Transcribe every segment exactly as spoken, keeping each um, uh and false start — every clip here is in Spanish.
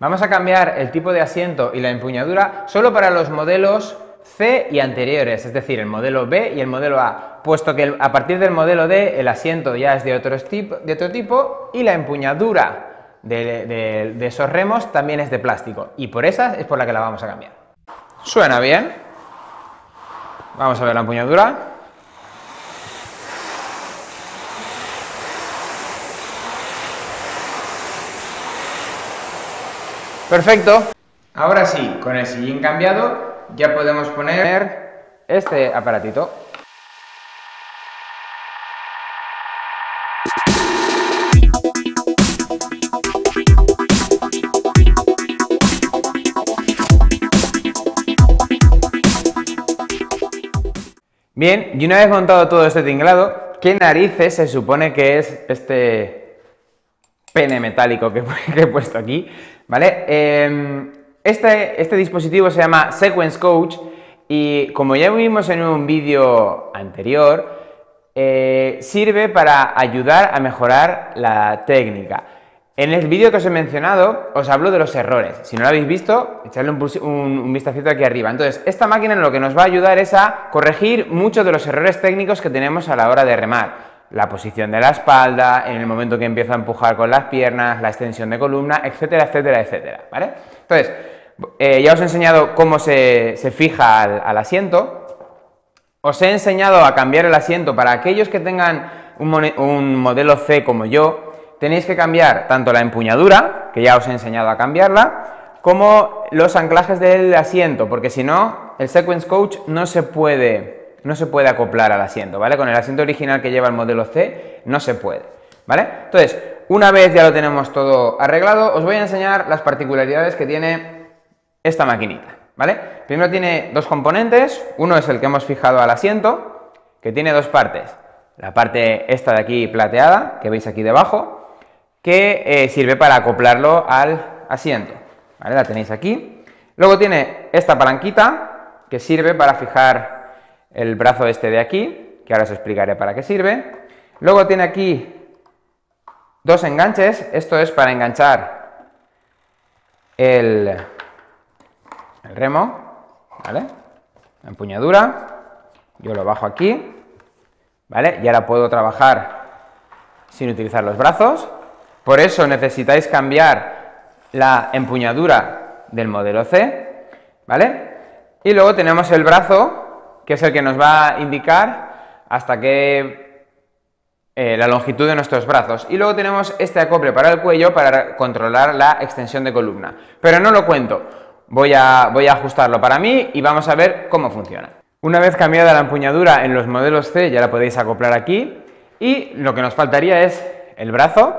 Vamos a cambiar el tipo de asiento y la empuñadura solo para los modelos C y anteriores, es decir, el modelo B y el modelo A, puesto que a partir del modelo D el asiento ya es de otro tipo, de otro tipo y la empuñadura de, de, de esos remos también es de plástico, y por esas es por la que la vamos a cambiar. Suena bien. Vamos a ver la empuñadura. Perfecto. Ahora sí, con el sillín cambiado, ya podemos poner este aparatito. Bien, y una vez montado todo este tinglado, ¿qué narices se supone que es este pene metálico que he puesto aquí? ¿Vale? Eh, este, este dispositivo se llama Sequence Coach y, como ya vimos en un vídeo anterior, eh, sirve para ayudar a mejorar la técnica. En el vídeo que os he mencionado os hablo de los errores. Si no lo habéis visto, echadle un, un, un vistacito aquí arriba. Entonces, esta máquina lo que nos va a ayudar es a corregir muchos de los errores técnicos que tenemos a la hora de remar. La posición de la espalda, en el momento que empiezo a empujar con las piernas, la extensión de columna, etcétera, etcétera, etcétera, ¿vale? Entonces, eh, ya os he enseñado cómo se, se fija al, al asiento. Os he enseñado a cambiar el asiento para aquellos que tengan un, un modelo C como yo. Tenéis que cambiar tanto la empuñadura, que ya os he enseñado a cambiarla, como los anclajes del asiento, porque si no, el Sequence Coach no se puede... no se puede acoplar al asiento, ¿vale? Con el asiento original que lleva el modelo C no se puede, ¿vale? Entonces, una vez ya lo tenemos todo arreglado, os voy a enseñar las particularidades que tiene esta maquinita, ¿vale? Primero tiene dos componentes, uno es el que hemos fijado al asiento, que tiene dos partes. La parte esta de aquí plateada, que veis aquí debajo, que eh, sirve para acoplarlo al asiento, ¿vale? La tenéis aquí. Luego tiene esta palanquita, que sirve para fijar el brazo este de aquí, que ahora os explicaré para qué sirve. Luego tiene aquí dos enganches, esto es para enganchar el, el remo, ¿vale? La empuñadura, yo lo bajo aquí, ¿vale? Y ahora puedo trabajar sin utilizar los brazos. Por eso necesitáis cambiar la empuñadura del modelo C, ¿vale? Y luego tenemos el brazo, que es el que nos va a indicar hasta que eh, la longitud de nuestros brazos. Y luego tenemos este acople para el cuello para controlar la extensión de columna. Pero no lo cuento, voy a, voy a ajustarlo para mí y vamos a ver cómo funciona. Una vez cambiada la empuñadura en los modelos C, ya la podéis acoplar aquí. Y lo que nos faltaría es el brazo,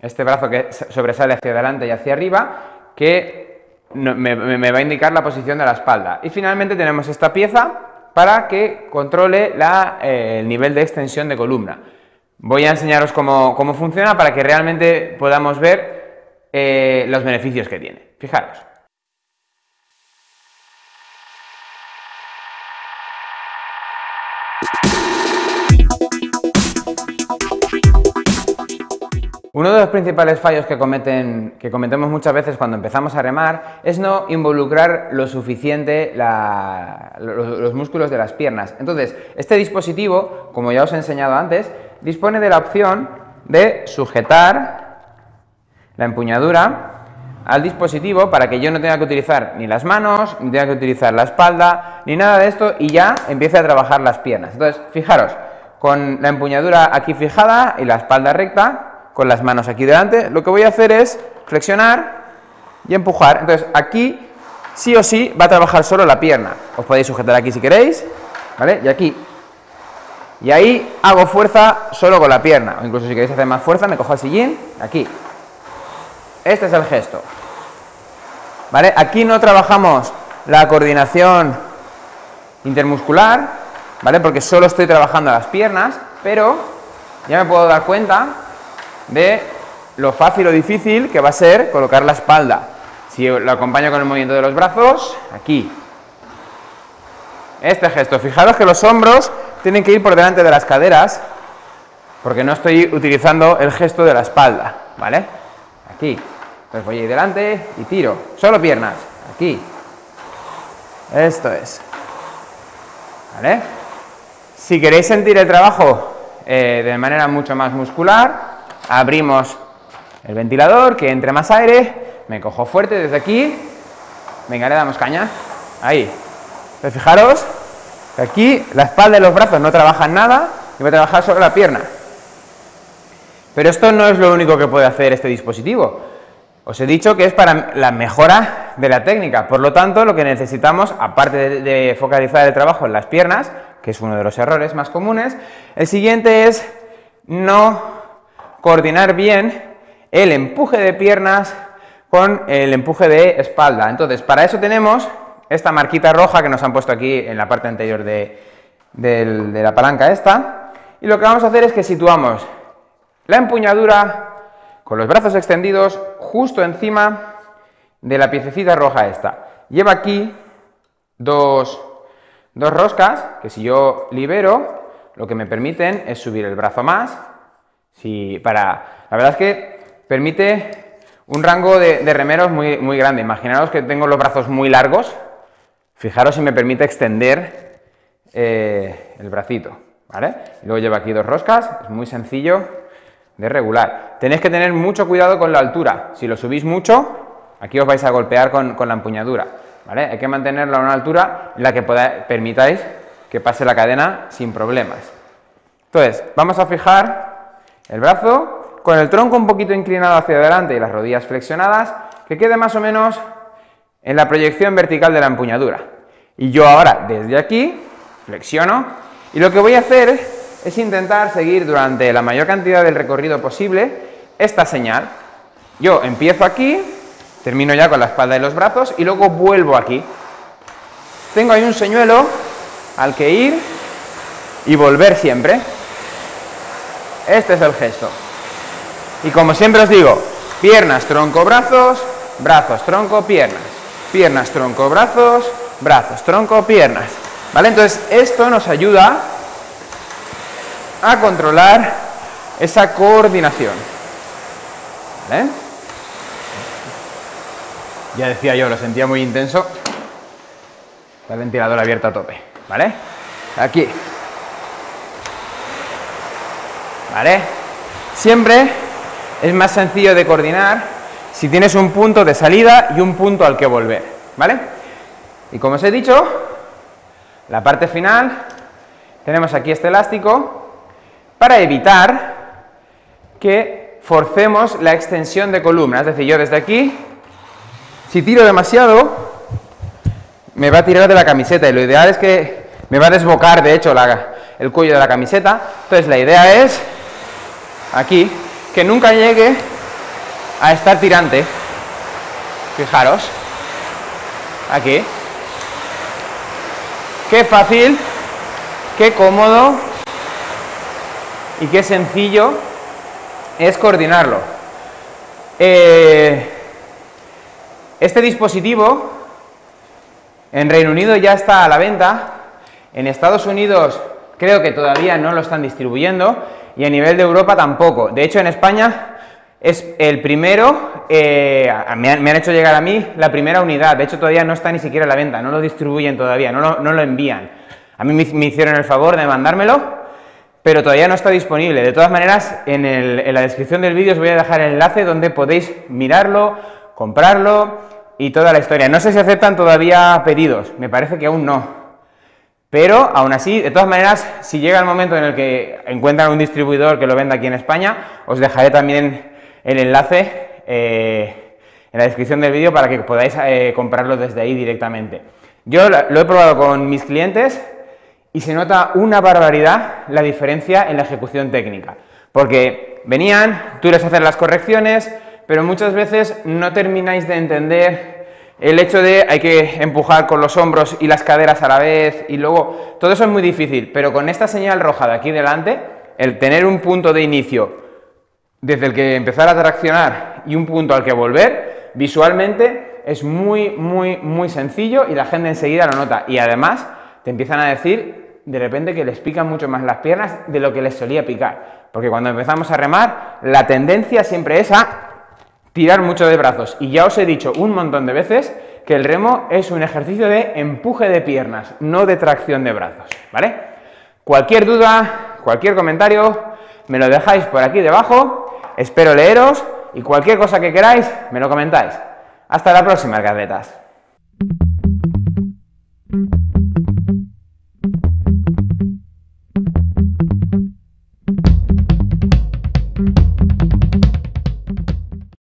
este brazo que sobresale hacia adelante y hacia arriba, que me, me va a indicar la posición de la espalda. Y finalmente tenemos esta pieza para que controle la, eh, el nivel de extensión de columna. Voy a enseñaros cómo, cómo funciona para que realmente podamos ver eh, los beneficios que tiene. Fijaros. Uno de los principales fallos que, cometen, que cometemos muchas veces cuando empezamos a remar es no involucrar lo suficiente la, los, los músculos de las piernas. Entonces, este dispositivo, como ya os he enseñado antes, dispone de la opción de sujetar la empuñadura al dispositivo para que yo no tenga que utilizar ni las manos, ni tenga que utilizar la espalda, ni nada de esto, y ya empiece a trabajar las piernas. Entonces, fijaros, con la empuñadura aquí fijada y la espalda recta, con las manos aquí delante, lo que voy a hacer es flexionar y empujar. Entonces aquí sí o sí va a trabajar solo la pierna. Os podéis sujetar aquí si queréis, ¿vale? Y aquí. Y ahí hago fuerza solo con la pierna. O incluso si queréis hacer más fuerza, me cojo el sillín, aquí. Este es el gesto, ¿vale? Aquí no trabajamos la coordinación intermuscular, ¿vale? Porque solo estoy trabajando las piernas, pero ya me puedo dar cuenta de lo fácil o difícil que va a ser colocar la espalda. Si lo acompaño con el movimiento de los brazos, aquí. Este gesto. Fijaros que los hombros tienen que ir por delante de las caderas, porque no estoy utilizando el gesto de la espalda, ¿vale? Aquí. Entonces voy a ir delante y tiro. Solo piernas. Aquí. Esto es. ¿Vale? Si queréis sentir el trabajo eh, de manera mucho más muscular, abrimos el ventilador, que entre más aire, me cojo fuerte desde aquí. Venga, le damos caña. Ahí. Pero fijaros que aquí la espalda y los brazos no trabajan nada, y voy a trabajar solo la pierna. Pero esto no es lo único que puede hacer este dispositivo. Os he dicho que es para la mejora de la técnica, por lo tanto lo que necesitamos, aparte de focalizar el trabajo en las piernas, que es uno de los errores más comunes, el siguiente es no coordinar bien el empuje de piernas con el empuje de espalda. Entonces, para eso tenemos esta marquita roja que nos han puesto aquí en la parte anterior de, de, de la palanca esta, y lo que vamos a hacer es que situamos la empuñadura con los brazos extendidos justo encima de la piececita roja esta. Lleva aquí dos, dos roscas que si yo libero lo que me permiten es subir el brazo más. Si para... La verdad es que permite un rango de, de remeros muy, muy grande. Imaginaos que tengo los brazos muy largos. Fijaros si me permite extender eh, el bracito, ¿vale? Y luego lleva aquí dos roscas. Es muy sencillo de regular. Tenéis que tener mucho cuidado con la altura. Si lo subís mucho, aquí os vais a golpear con, con la empuñadura, ¿vale? Hay que mantenerlo a una altura en la que podáis, permitáis que pase la cadena sin problemas. Entonces, vamos a fijar el brazo con el tronco un poquito inclinado hacia adelante y las rodillas flexionadas, que quede más o menos en la proyección vertical de la empuñadura. Y yo ahora, desde aquí, flexiono, y lo que voy a hacer es es intentar seguir durante la mayor cantidad del recorrido posible esta señal. Yo empiezo aquí, termino ya con la espalda y los brazos y luego vuelvo aquí. Tengo ahí un señuelo al que ir y volver siempre. Este es el gesto. Y como siempre os digo, piernas, tronco, brazos, brazos, tronco, piernas, piernas, tronco, brazos, brazos, tronco, piernas. ¿Vale? Entonces esto nos ayuda a controlar esa coordinación, ¿vale? Ya decía yo, lo sentía muy intenso. Está el ventilador abierto a tope, ¿vale? Aquí, ¿vale? Siempre es más sencillo de coordinar si tienes un punto de salida y un punto al que volver, ¿vale? Y como os he dicho, la parte final, tenemos aquí este elástico para evitar que forcemos la extensión de columna. Es decir, yo desde aquí, si tiro demasiado, me va a tirar de la camiseta, y lo ideal es que me va a desbocar, de hecho, la, el cuello de la camiseta. Entonces la idea es, aquí, que nunca llegue a estar tirante. Fijaros, aquí. Qué fácil, qué cómodo y qué sencillo es coordinarlo. Eh, este dispositivo en Reino Unido ya está a la venta, en Estados Unidos creo que todavía no lo están distribuyendo y a nivel de Europa tampoco. De hecho, en España es el primero, eh, me, han, me han hecho llegar a mí la primera unidad. De hecho, todavía no está ni siquiera a la venta, no lo distribuyen todavía, no lo, no lo envían. A mí me, me hicieron el favor de mandármelo, pero todavía no está disponible. De todas maneras, en, el, en la descripción del vídeo os voy a dejar el enlace donde podéis mirarlo, comprarlo y toda la historia. No sé si aceptan todavía pedidos, me parece que aún no. Pero, aún así, de todas maneras, si llega el momento en el que encuentran un distribuidor que lo venda aquí en España, os dejaré también el enlace eh, en la descripción del vídeo para que podáis eh, comprarlo desde ahí directamente. Yo lo he probado con mis clientes y se nota una barbaridad la diferencia en la ejecución técnica, porque venían, tú les haces las correcciones, pero muchas veces no termináis de entender el hecho de hay que empujar con los hombros y las caderas a la vez y luego todo eso es muy difícil, pero con esta señal roja de aquí delante, el tener un punto de inicio desde el que empezar a traccionar y un punto al que volver, visualmente es muy, muy, muy sencillo y la gente enseguida lo nota. Y además te empiezan a decir de repente que les pican mucho más las piernas de lo que les solía picar, porque cuando empezamos a remar la tendencia siempre es a tirar mucho de brazos, y ya os he dicho un montón de veces que el remo es un ejercicio de empuje de piernas, no de tracción de brazos, ¿vale? Cualquier duda, cualquier comentario, me lo dejáis por aquí debajo, espero leeros y cualquier cosa que queráis me lo comentáis. Hasta la próxima, atletas.